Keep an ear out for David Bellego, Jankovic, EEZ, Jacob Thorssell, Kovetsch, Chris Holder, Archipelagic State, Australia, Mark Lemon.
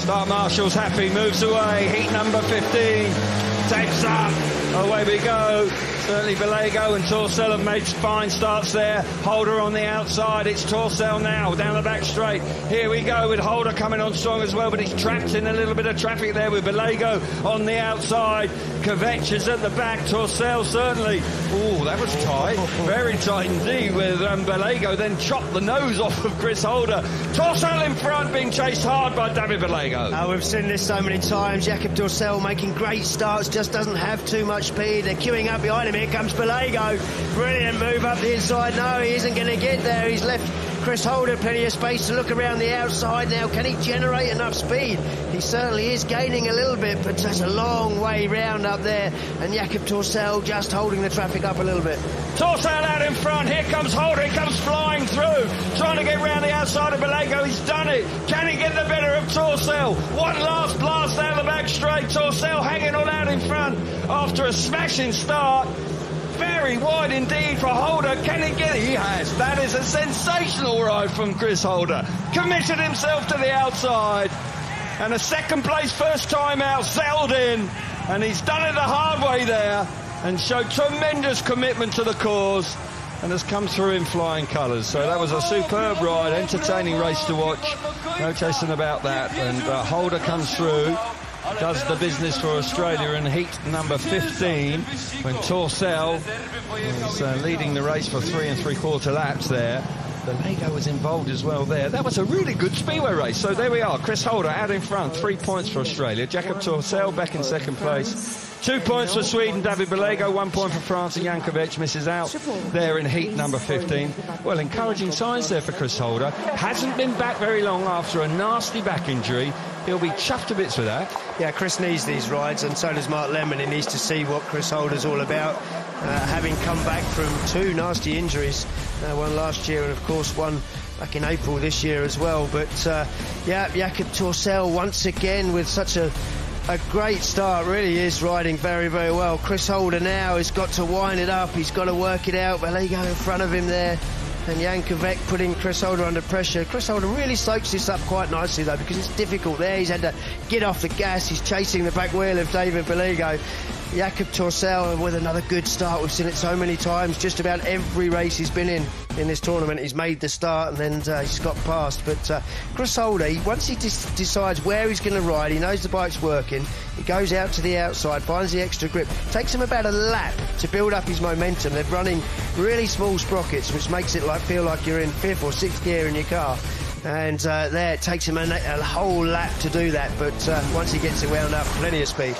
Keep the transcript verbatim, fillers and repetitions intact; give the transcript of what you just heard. Star Marshal's happy, moves away, heat number fifteen, takes up, away we go. Certainly Bellego and Thorssell have made fine starts there. Holder on the outside, it's Thorssell now, down the back straight. Here we go with Holder coming on strong as well, but he's trapped in a little bit of traffic there with Bellego on the outside. Kovetsch is at the back, Thorssell certainly. Oh, that was tight, very tight indeed with um, Bellego, then chopped the nose off of Chris Holder. Thorssell in front, being chased hard by David Bellego. Oh, we've seen this so many times. Jacob Thorssell making great starts, just doesn't have too much speed. They're queuing up behind him. Here comes Bellego, brilliant move up the inside. No, he isn't going to get there. He's left Chris Holder plenty of space to look around the outside now. Can he generate enough speed? He certainly is gaining a little bit, but that's a long way round up there. And Jacob Thorssell just holding the traffic up a little bit. Thorssell out in front. Here comes Holder. He comes flying through, trying to get round the outside of Bellego. He's done it. Can he get the better of Thorssell? One last blast down the back straight. Thorssell hanging on out in front after a smashing start. Very wide indeed for Holder. Can he get it? He has. That is a sensational ride from Chris Holder. Committed himself to the outside. And a second place first time out, sailed in. And he's done it the hard way there. And showed tremendous commitment to the cause. And has come through in flying colours. So that was a superb ride, entertaining race to watch. No chasing about that. And uh, Holder comes through. Does the business for Australia in heat number fifteen when Thorssell is uh, leading the race for three and three quarter laps there. Bellego was involved as well there. That was a really good speedway race. So there we are, Chris Holder out in front, three points for Australia. Jacob Thorssell back in second place. Two points for Sweden, David Bellego, one point for France, and Jankovic misses out there in heat number fifteen. Well, encouraging signs there for Chris Holder. Hasn't been back very long after a nasty back injury. He'll be chuffed to bits with that. Yeah, Chris needs these rides, and so does Mark Lemon. He needs to see what Chris Holder's all about, uh, having come back from two nasty injuries, uh, one last year and, of course, one back in April this year as well. But, uh, yeah, Jacob Thorssell once again with such a... A great start, really is riding very, very well. Chris Holder now has got to wind it up, he's got to work it out. Bellego in front of him there, and Jankovic putting Chris Holder under pressure. Chris Holder really soaks this up quite nicely, though, because it's difficult there. He's had to get off the gas, he's chasing the back wheel of David Bellego. Jacob Thorssell with another good start. We've seen it so many times. Just about every race he's been in in this tournament, he's made the start and then uh, he's got past. But uh, Chris Holder, once he decides where he's going to ride, he knows the bike's working. He goes out to the outside, finds the extra grip. Takes him about a lap to build up his momentum. They're running really small sprockets, which makes it like feel like you're in fifth or sixth gear in your car. And uh, there, it takes him a, a whole lap to do that. But uh, once he gets it wound up, plenty of speed.